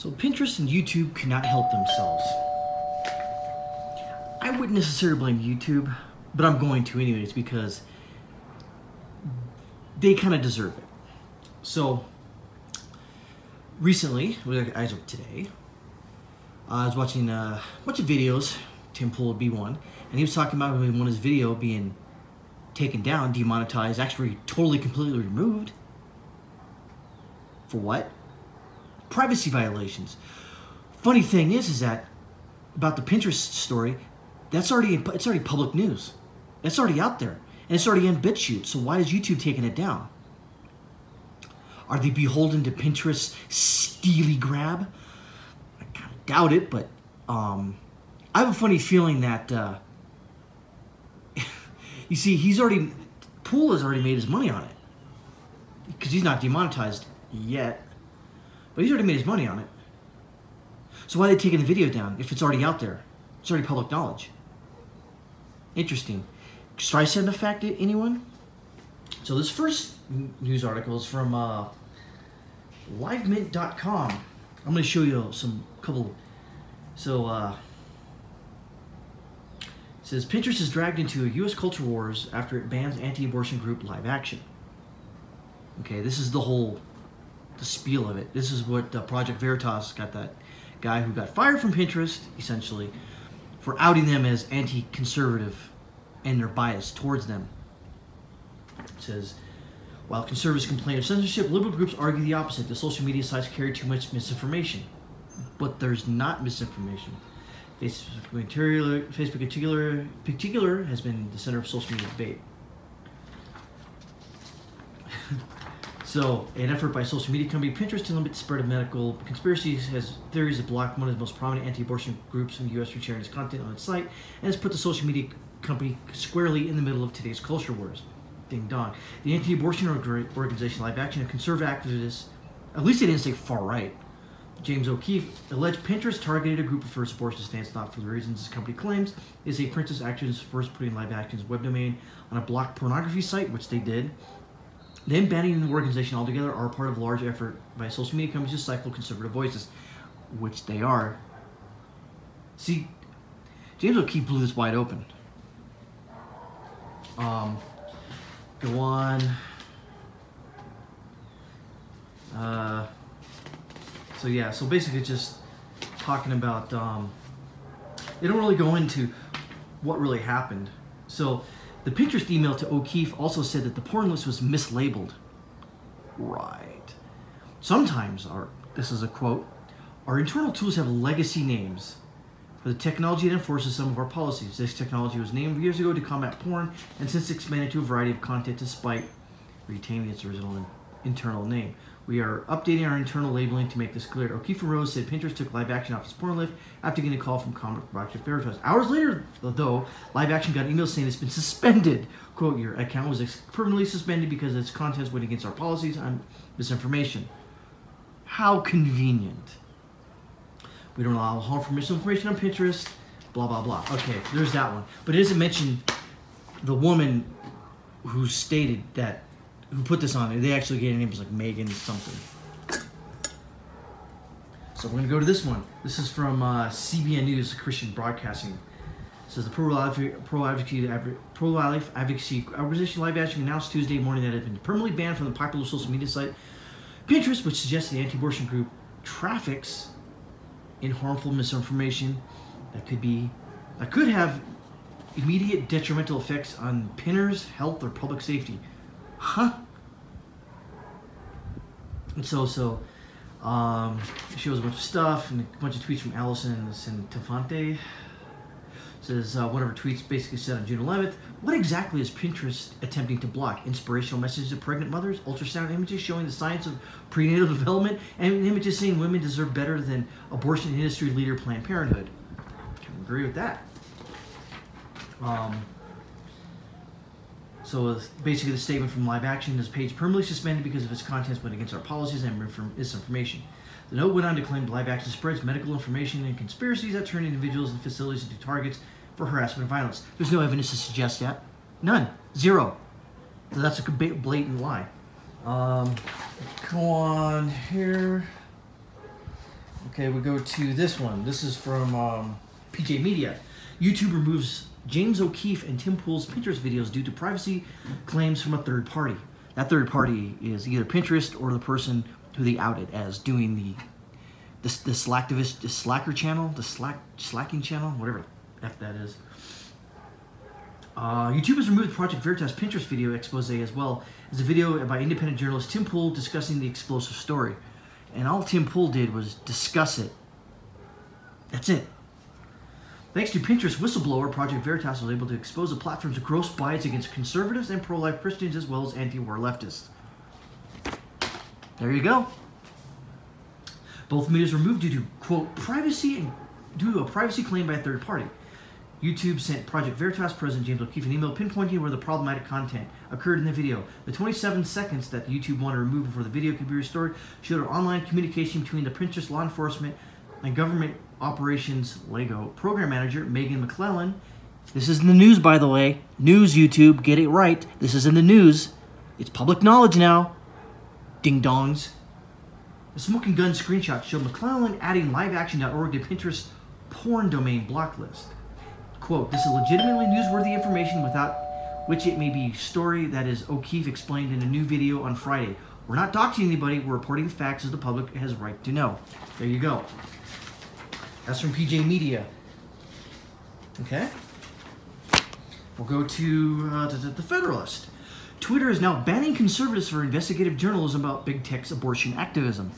So Pinterest and YouTube could not help themselves. I wouldn't necessarily blame YouTube, but I'm going to anyways because they kind of deserve it. So recently, as of today, I was watching a bunch of videos, Tim Pool would be one, and he was talking about when his video being taken down, demonetized, actually totally completely removed. For what? Privacy violations. Funny thing is that about the Pinterest story, that's already in, it's already public news. That's already out there, and it's already in BitChute. So why is YouTube taking it down? Are they beholden to Pinterest's steely grab? Doubt it, but I have a funny feeling that you see, Pool has already made his money on it because he's not demonetized yet, but he's already made his money on it. So why are they taking the video down if it's already out there? It's already public knowledge. Interesting. Should I send a fact to anyone? So this first news article is from LiveMint.com. I'm going to show you it says Pinterest is dragged into U.S. culture wars after it bans anti-abortion group Live Action. Okay, this is the whole spiel of it. This is what Project Veritas got, that guy who got fired from Pinterest, essentially, for outing them as anti-conservative and their bias towards them. It says, while conservatives complain of censorship, liberal groups argue the opposite, that social media sites carry too much misinformation. But there's not misinformation. Facebook in particular has been the center of social media debate. So, an effort by social media company Pinterest to limit the spread of medical conspiracies has theories that block one of the most prominent anti-abortion groups in the U.S. from sharing its content on its site, and has put the social media company squarely in the middle of today's culture wars. Ding dong. The anti-abortion organization Live Action and conservative activists, at least they didn't say far right, James O'Keefe, alleged Pinterest targeted a group of first abortion stance not for the reasons this company claims. They say Pinterest actions first putting Live Action's web domain on a blocked pornography site, which they did, then banning the organization altogether, are part of a large effort by social media companies to stifle conservative voices, which they are. See, James O'Keefe blew this wide open. Go on. So yeah, so basically just talking about, they don't really go into what really happened. So the Pinterest email to O'Keefe also said that the porn list was mislabeled. Right. Sometimes this is a quote, our internal tools have legacy names for the technology that enforces some of our policies. This technology was named years ago to combat porn and since expanded to a variety of content despite retaining its original internal name. We are updating our internal labeling to make this clear. O'Keefe and Rose said Pinterest took Live Action off its porn list after getting a call from Project Veritas. Hours later, though, Live Action got an email saying it's been suspended. Quote, your account was permanently suspended because its contents went against our policies on misinformation. How convenient. We don't allow harmful misinformation on Pinterest, blah, blah, blah. Okay, there's that one. But it doesn't mention the woman who stated that, who put this on. They actually gave her name, it was like Megan something. So we're going to go to this one. This is from CBN News, Christian Broadcasting. It says the pro-life advocacy organization Live Action announced Tuesday morning that it had been permanently banned from the popular social media site Pinterest, which suggests the anti-abortion group traffics in harmful misinformation that could have immediate detrimental effects on pinners' health or public safety. Huh? And so she shows a bunch of stuff and a bunch of tweets from Allison Tafonte. Says one of her tweets basically said on June 11th, what exactly is Pinterest attempting to block? Inspirational messages to pregnant mothers, ultrasound images showing the science of prenatal development, and images saying women deserve better than abortion industry leader Planned Parenthood. I can agree with that. So basically the statement from Live Action, this page permanently suspended because of its contents went against our policies and misinformation. The note went on to claim Live Action spreads medical information and conspiracies that turn individuals and facilities into targets for harassment and violence. There's no evidence to suggest that. None. Zero. So that's a blatant lie. Go on here. Okay, we go to this one. This is from PJ Media. YouTube removes James O'Keefe and Tim Pool's Pinterest videos due to privacy claims from a third party. That third party is either Pinterest or the person who they outed as doing the Slacktivist, the Slacker channel, the Slacking channel, whatever the F that is. YouTube has removed Project Veritas Pinterest video expose, as well as a video by independent journalist Tim Pool discussing the explosive story. And all Tim Pool did was discuss it. That's it. Thanks to Pinterest whistleblower, Project Veritas was able to expose the platform's gross bias against conservatives and pro-life Christians, as well as anti-war leftists. There you go. Both medias removed due to, quote, privacy and due to a privacy claim by a third party. YouTube sent Project Veritas president James O'Keefe an email pinpointing where the problematic content occurred in the video. The 27 seconds that YouTube wanted to remove before the video could be restored showed an online communication between the Pinterest law enforcement and government operations LEGO program manager Megan McClellan. This is in the news, by the way. News, YouTube, get it right. This is in the news. It's public knowledge now. Ding dongs. The smoking gun screenshot showed McClellan adding liveaction.org to Pinterest porn domain block list. Quote, this is legitimately newsworthy information without which it may be story, that is O'Keefe explained in a new video on Friday. We're not doxing anybody, we're reporting the facts as the public has a right to know. There you go. That's from PJ Media. Okay. We'll go to The Federalist. Twitter is now banning conservatives for investigative journalism about big tech's abortion activism.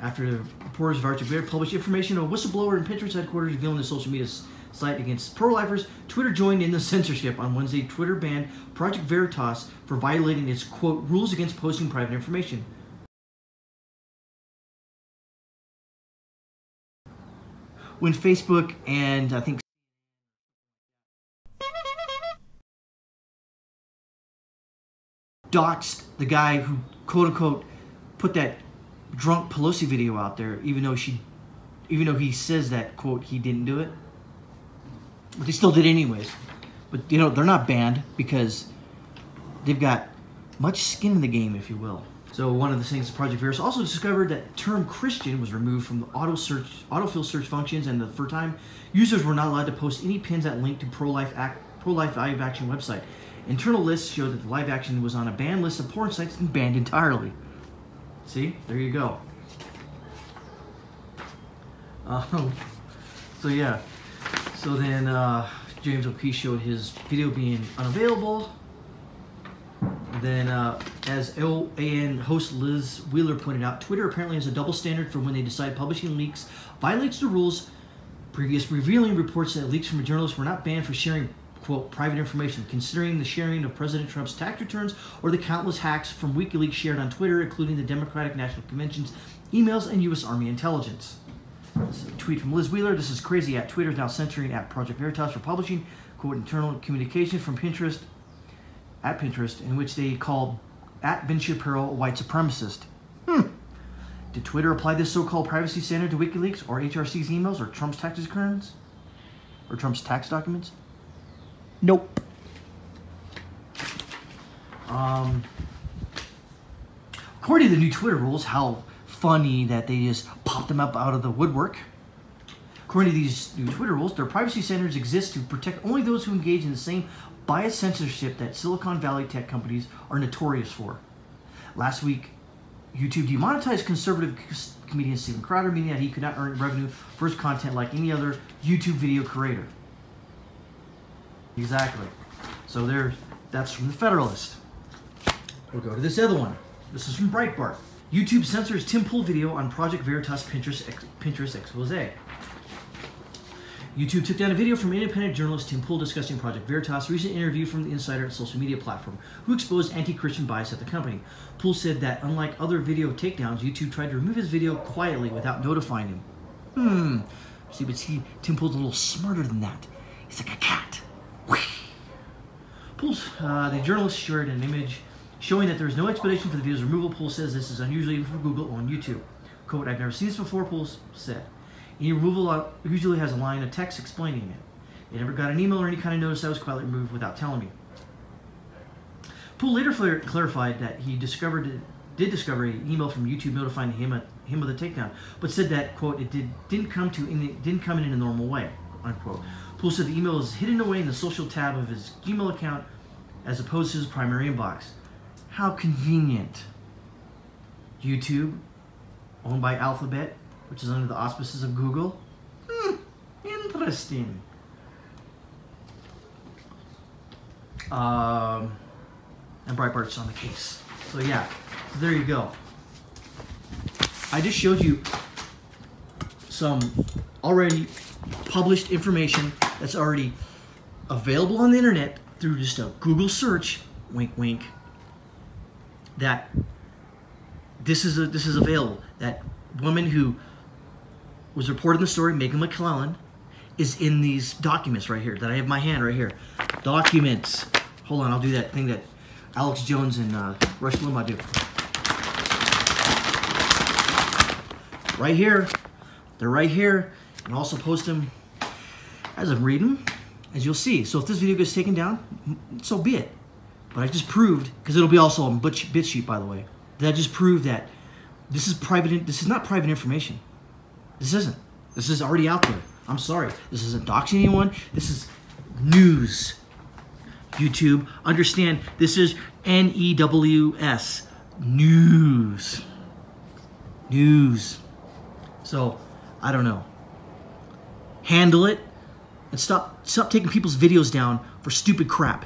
After the reporters of Archie Bear published information on a whistleblower in Pinterest headquarters revealing the social media site against pro-lifers, Twitter joined in the censorship. On Wednesday, Twitter banned Project Veritas for violating its, quote, rules against posting private information. When Facebook and I think doxed the guy who, quote unquote, put that drunk Pelosi video out there, even though he says that, quote, he didn't do it, but they still did anyways. But you know, they're not banned because they've got much skin in the game, if you will. So one of the things, Project Veritas also discovered that term Christian was removed from the autofill search functions, and for a time, users were not allowed to post any pins that linked to pro-life Live Action website. Internal lists showed that the Live Action was on a banned list of porn sites and banned entirely. See, there you go. So yeah, so then James O'Keefe showed his video being unavailable. Then as LAN host Liz Wheeler pointed out, Twitter apparently has a double standard for when they decide publishing leaks violates the rules. Previous revealing reports that leaks from a journalist were not banned for sharing, quote, private information, considering the sharing of President Trump's tax returns or the countless hacks from WikiLeaks shared on Twitter, including the Democratic National Convention's emails and U.S. Army intelligence. This is a tweet from Liz Wheeler. This is crazy. At Twitter is now censoring at Project Veritas for publishing, quote, internal communication from Pinterest, at Pinterest, in which they called at Ben Shapiro a white supremacist. Did Twitter apply this so-called privacy standard to WikiLeaks or HRC's emails or Trump's tax returns or Trump's tax documents? Nope. According to the new Twitter rules, how funny that they just popped them up out of the woodwork. According to these new Twitter rules, their privacy standards exist to protect only those who engage in the same biased censorship that Silicon Valley tech companies are notorious for. Last week, YouTube demonetized conservative comedian Steven Crowder, meaning that he could not earn revenue for his content like any other YouTube video creator. Exactly. So there, that's from The Federalist. We'll go to this other one. This is from Breitbart. YouTube censors Tim Pool video on Project Veritas Pinterest expose. YouTube took down a video from independent journalist Tim Pool discussing Project Veritas' recent interview from the insider at social media platform, who exposed anti-Christian bias at the company. Pool said that, unlike other video takedowns, YouTube tried to remove his video quietly without notifying him. See, but see, Tim Pool's a little smarter than that. He's like a cat. Pool's, the journalist shared an image showing that there is no explanation for the video's removal. Pool says this is unusual even for Google on YouTube. Quote, I've never seen this before, Pool said. Any removal usually has a line of text explaining it. They never got an email or any kind of notice I was quietly removed without telling me. Pool later clarified that he discovered did discover an email from YouTube notifying him of the takedown, but said that, quote, it didn't come in a normal way, unquote. Pool said the email is hidden away in the social tab of his Gmail account as opposed to his primary inbox. How convenient. YouTube, owned by Alphabet, which is under the auspices of Google. Interesting. And Breitbart's on the case. So yeah, so there you go. I just showed you some already published information that's already available on the internet through just a Google search, wink wink, that this is available. That woman who was reported in the story, Megan McClellan, is in these documents right here that I have in my hand right here. Documents. Hold on, I'll do that thing that Alex Jones and Rush Limbaugh do. Right here. They're right here. And also post them as I'm reading, as you'll see. So if this video gets taken down, so be it. But I just proved, because it'll be also on BitChute, by the way, that I just proved that this is private. This is not private information. This isn't. This is already out there. I'm sorry. This isn't doxing anyone. This is news. YouTube, understand this is N-E-W-S, news. News. So, I don't know. Handle it and stop taking people's videos down for stupid crap.